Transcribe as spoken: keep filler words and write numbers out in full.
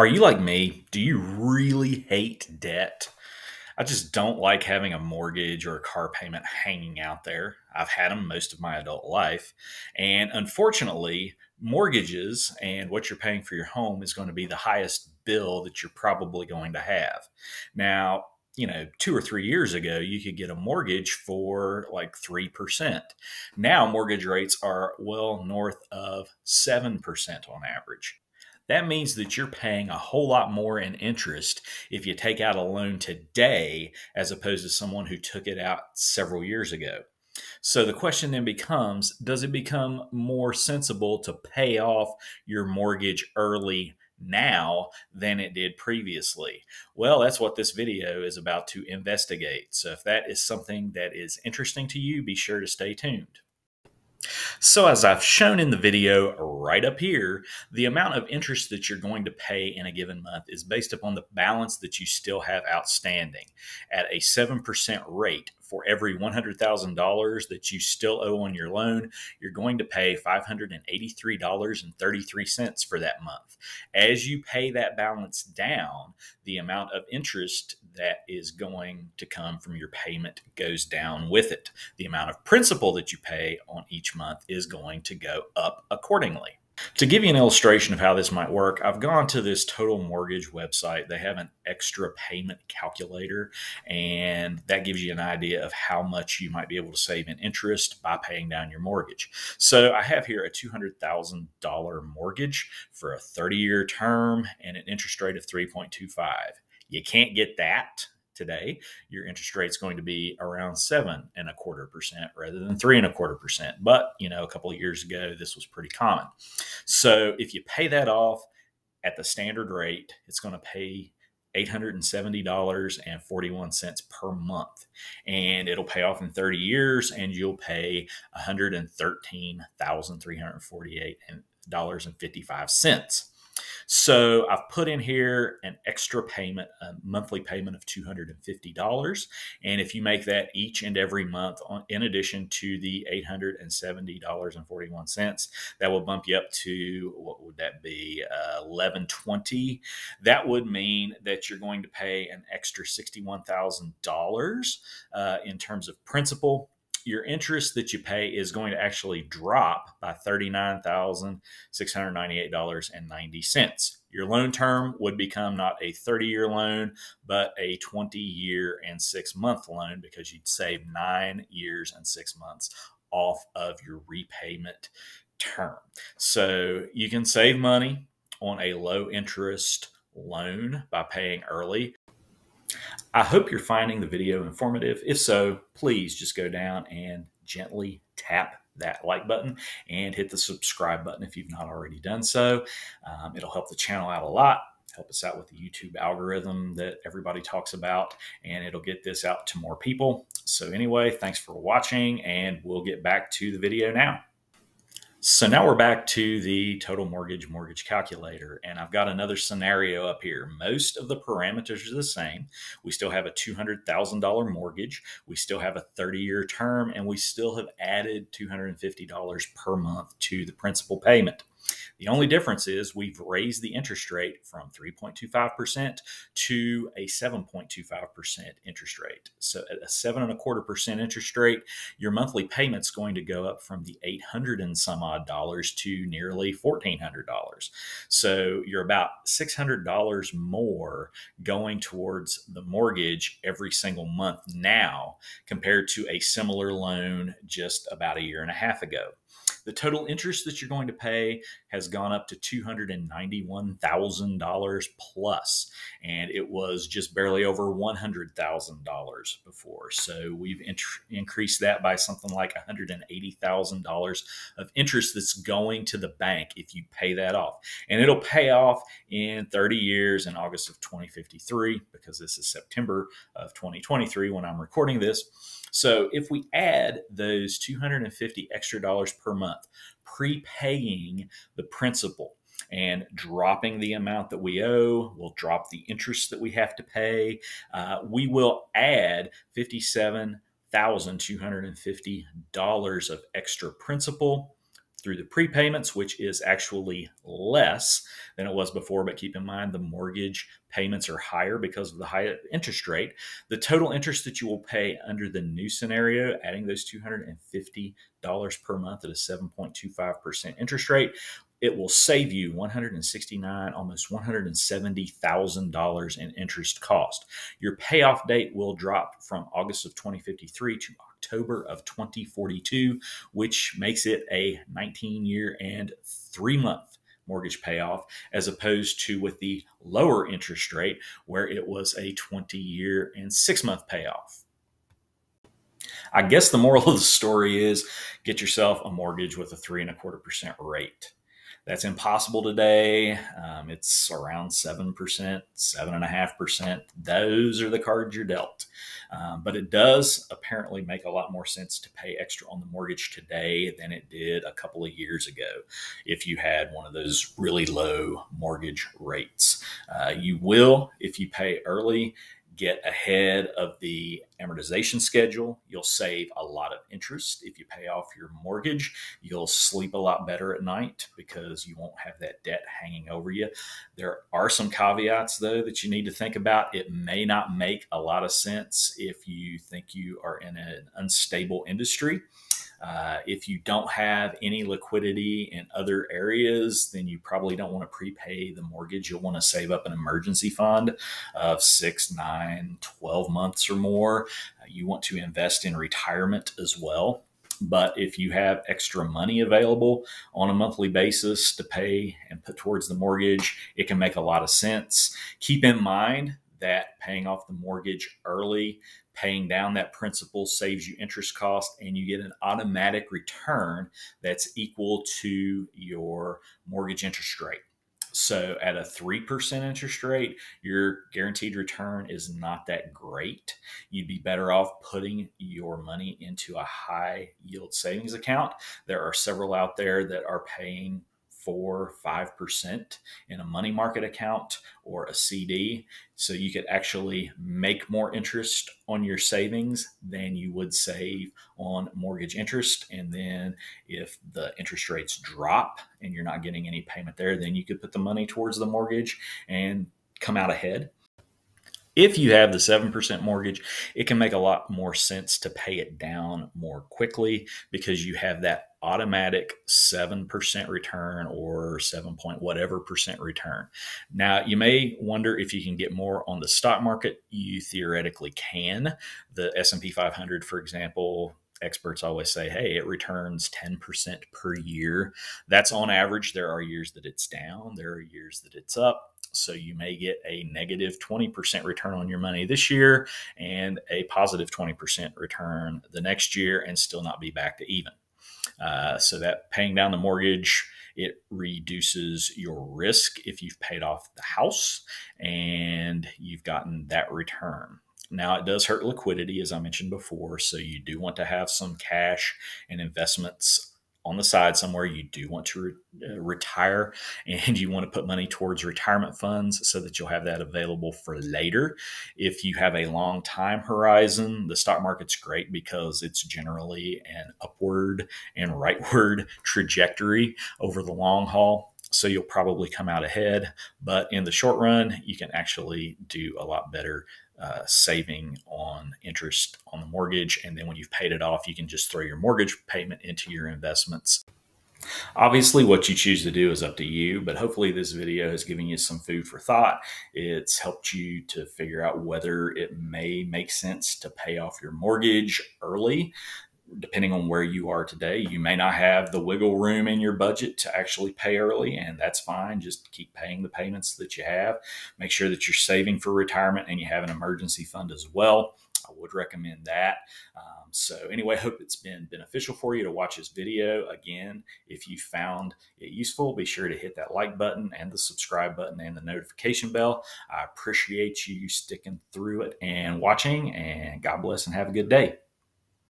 Are you like me? Do you really hate debt? I just don't like having a mortgage or a car payment hanging out there. I've had them most of my adult life. And unfortunately, mortgages and what you're paying for your home is going to be the highest bill that you're probably going to have. Now, you know, two or three years ago, you could get a mortgage for like three percent. Now mortgage rates are well north of seven percent on average. That means that you're paying a whole lot more in interest if you take out a loan today as opposed to someone who took it out several years ago. So the question then becomes, does it become more sensible to pay off your mortgage early now than it did previously? Well, that's what this video is about to investigate. So if that is something that is interesting to you, be sure to stay tuned. So as I've shown in the video right up here, the amount of interest that you're going to pay in a given month is based upon the balance that you still have outstanding at a seven percent rate. For every one hundred thousand dollars that you still owe on your loan, you're going to pay five hundred eighty-three dollars and thirty-three cents for that month. As you pay that balance down, the amount of interest that is going to come from your payment goes down with it. The amount of principal that you pay on each month is going to go up accordingly. To give you an illustration of how this might work, I've gone to this Total Mortgage website. They have an extra payment calculator, and that gives you an idea of how much you might be able to save in interest by paying down your mortgage. So I have here a two hundred thousand dollar mortgage for a thirty year term and an interest rate of three point two five. You can't get that today. Your interest rate is going to be around seven and a quarter percent rather than three and a quarter percent. But, you know, a couple of years ago, this was pretty common. So if you pay that off at the standard rate, it's going to pay eight hundred seventy dollars and forty-one cents per month, and it'll pay off in thirty years, and you'll pay one hundred thirteen thousand three hundred forty-eight dollars and fifty-five cents. So I've put in here an extra payment, a monthly payment of two hundred fifty dollars. And if you make that each and every month, on, in addition to the eight hundred seventy dollars and forty-one cents, that will bump you up to, what would that be, uh, eleven twenty. That would mean that you're going to pay an extra sixty-one thousand dollars uh, in terms of principal. Your interest that you pay is going to actually drop by thirty-nine thousand six hundred ninety-eight dollars and ninety cents. Your loan term would become not a thirty year loan, but a twenty year and six month loan, because you'd save nine years and six months off of your repayment term. So you can save money on a low interest loan by paying early. I hope you're finding the video informative. If so, please just go down and gently tap that like button and hit the subscribe button if you've not already done so. Um, it'll help the channel out a lot, help us out with the YouTube algorithm that everybody talks about, and it'll get this out to more people. So anyway, thanks for watching, and we'll get back to the video now. So now we're back to the Total Mortgage mortgage calculator, and I've got another scenario up here. Most of the parameters are the same. We still have a two hundred thousand dollar mortgage. We still have a thirty year term, and we still have added two hundred fifty dollars per month to the principal payment. The only difference is we've raised the interest rate from three point two five percent to a seven point two five percent interest rate. So at a seven and a quarter percent interest rate, your monthly payment's going to go up from the eight hundred and some odd dollars to nearly fourteen hundred dollars. So you're about six hundred dollars more going towards the mortgage every single month now compared to a similar loan just about a year and a half ago. The total interest that you're going to pay has gone up to two hundred ninety-one thousand dollars plus, and it was just barely over one hundred thousand dollars before. So we've increased that by something like one hundred eighty thousand dollars of interest that's going to the bank if you pay that off. And it'll pay off in thirty years in August of twenty fifty-three, because this is September of twenty twenty-three when I'm recording this. So if we add those two hundred fifty extra dollars per month, prepaying the principal and dropping the amount that we owe, we'll drop the interest that we have to pay. Uh, we will add fifty-seven thousand two hundred fifty dollars of extra principal, through the prepayments, which is actually less than it was before. But keep in mind, the mortgage payments are higher because of the high interest rate. The total interest that you will pay under the new scenario, adding those two hundred fifty dollars per month at a seven point two five percent interest rate, it will save you one hundred sixty-nine dollars, almost one hundred seventy thousand dollars in interest cost. Your payoff date will drop from August of twenty fifty-three to October of twenty forty-two, which makes it a nineteen year and three month mortgage payoff, as opposed to with the lower interest rate where it was a twenty year and six month payoff. I guess the moral of the story is get yourself a mortgage with a three and a quarter percent rate. That's impossible today. Um, it's around seven percent, seven point five percent. Those are the cards you're dealt. Um, but it does apparently make a lot more sense to pay extra on the mortgage today than it did a couple of years ago if you had one of those really low mortgage rates. Uh, you will, if you pay early, get ahead of the amortization schedule. You'll save a lot of interest. If you pay off your mortgage, you'll sleep a lot better at night because you won't have that debt hanging over you. There are some caveats, though, that you need to think about. It may not make a lot of sense if you think you are in an unstable industry. Uh, if you don't have any liquidity in other areas, then you probably don't want to prepay the mortgage. You'll want to save up an emergency fund of six, nine, twelve months or more. Uh, you want to invest in retirement as well. But if you have extra money available on a monthly basis to pay and put towards the mortgage, it can make a lot of sense. Keep in mind that paying off the mortgage early, paying down that principal, saves you interest cost, and you get an automatic return that's equal to your mortgage interest rate. So at a three percent interest rate, your guaranteed return is not that great. You'd be better off putting your money into a high yield savings account. There are several out there that are paying four, five percent in a money market account or a C D. So you could actually make more interest on your savings than you would save on mortgage interest. And then if the interest rates drop and you're not getting any payment there, then you could put the money towards the mortgage and come out ahead. If you have the seven percent mortgage, it can make a lot more sense to pay it down more quickly because you have that automatic seven percent return or seven point whatever percent return. Now, you may wonder if you can get more on the stock market. You theoretically can. The S and P five hundred, for example, experts always say, hey, it returns ten percent per year. That's on average. There are years that it's down. There are years that it's up. So you may get a negative twenty percent return on your money this year and a positive twenty percent return the next year and still not be back to even. Uh, so that paying down the mortgage, it reduces your risk if you've paid off the house and you've gotten that return. Now, it does hurt liquidity, as I mentioned before. So you do want to have some cash and investments on the side somewhere. You do want to re uh, retire and you want to put money towards retirement funds so that you'll have that available for later. If you have a long time horizon, the stock market's great because it's generally an upward and rightward trajectory over the long haul. So you'll probably come out ahead, but in the short run, you can actually do a lot better uh, saving on interest on the mortgage. And then when you've paid it off, you can just throw your mortgage payment into your investments. Obviously, what you choose to do is up to you, but hopefully this video has given you some food for thought. It's helped you to figure out whether it may make sense to pay off your mortgage early. Depending on where you are today, you may not have the wiggle room in your budget to actually pay early, and that's fine. Just keep paying the payments that you have. Make sure that you're saving for retirement and you have an emergency fund as well. I would recommend that. Um, so anyway, hope it's been beneficial for you to watch this video. Again, if you found it useful, be sure to hit that like button and the subscribe button and the notification bell. I appreciate you sticking through it and watching, and God bless and have a good day.